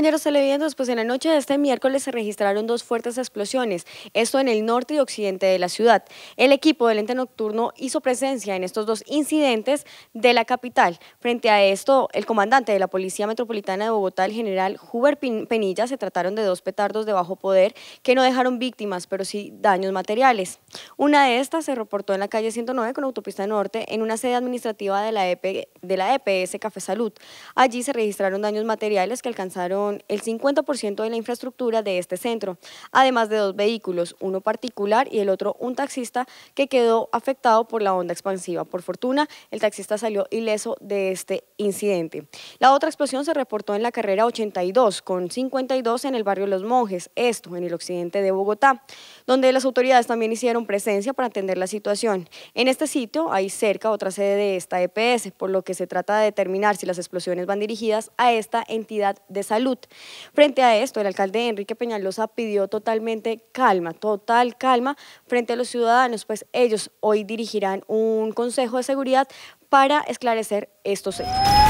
Compañeros televidentes, pues en la noche de este miércoles se registraron dos fuertes explosiones, esto en el norte y occidente de la ciudad. El equipo del ente nocturno hizo presencia en estos dos incidentes de la capital. Frente a esto, el comandante de la Policía Metropolitana de Bogotá, el general Huber Penilla, se trataron de dos petardos de bajo poder que no dejaron víctimas, pero sí daños materiales. Una de estas se reportó en la calle 109 con autopista norte, en una sede administrativa de la EPS Café Salud. Allí se registraron daños materiales que alcanzaron el 50% de la infraestructura de este centro, además de dos vehículos, uno particular y el otro un taxista que quedó afectado por la onda expansiva. Por fortuna, el taxista salió ileso de este incidente. La otra explosión se reportó en la carrera 82 con 52 en el barrio Los Monjes, esto en el occidente de Bogotá, donde las autoridades también hicieron presencia para atender la situación. En este sitio hay cerca otra sede de esta EPS, por lo que se trata de determinar si las explosiones van dirigidas a esta entidad de salud. Frente a esto, el alcalde Enrique Peñalosa pidió total calma frente a los ciudadanos, pues ellos hoy dirigirán un consejo de seguridad para esclarecer estos hechos.